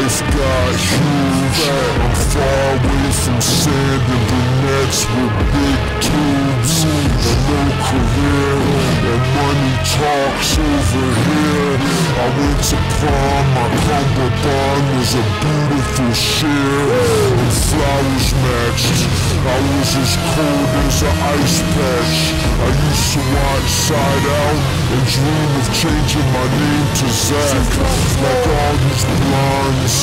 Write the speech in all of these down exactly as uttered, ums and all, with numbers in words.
life got chewed out. I'm far away from sand and the nets with big tubes. And no career, and money talks over here. I went to prom, my combo bond was a beautiful sheer. And flowers matched, I was as cold as an ice patch. I used to watch Side Out and dream of changing my name to Zach. Like all these blondes,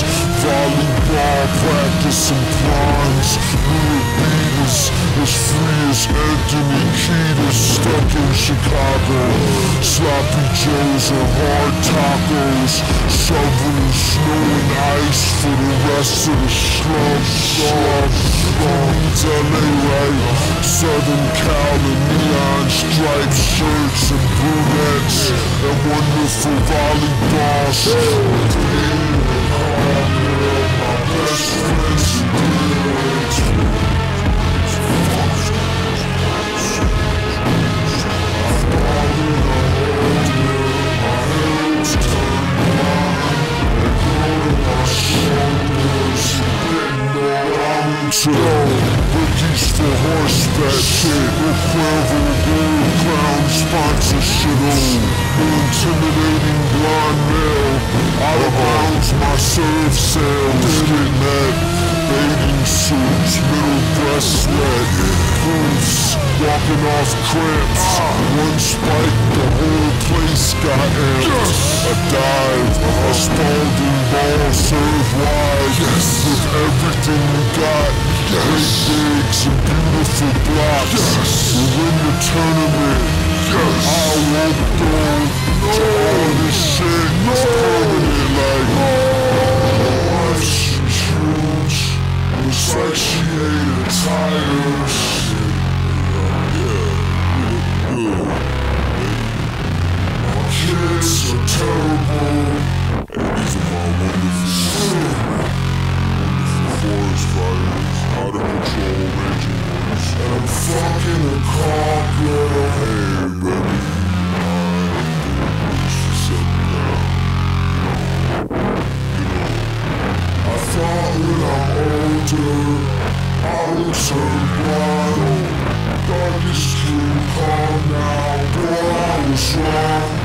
volleyball practicing prawns. Me and Beatles, as free as Anthony Kiedis, stuck in Chicago. Sloppy Joes and hard tacos, shoveling snow and ice for the rest of the slums. Slums, L A right, Southern Cal and neon striped shirts and brunettes and wonderful volleyball shirts. My best friends so, rookies for horseback shit, equivalent gold crown sponsorship. The intimidating blonde male, out of bounds my serve sales. In that bathing suits, middle breast sweat, proofs, walking off cramps. One spike, the whole place got amped. A dive, a Spalding ball serve wide, with everything we got. Great bigs and beautiful blocks. We win the tournament. I won't go to all this shit. It's permanent like. My wife, she's huge. Looks like she ate her tires. My kids are terrible. And these are my wonderful shit. Forest fires, out of control, raging winds. And I'm fucking a car girl. Hey, baby, I she set me down. You know, you know. I thought when I'm older, I would turn blind. Darkest you calm now, boy, I was wrong.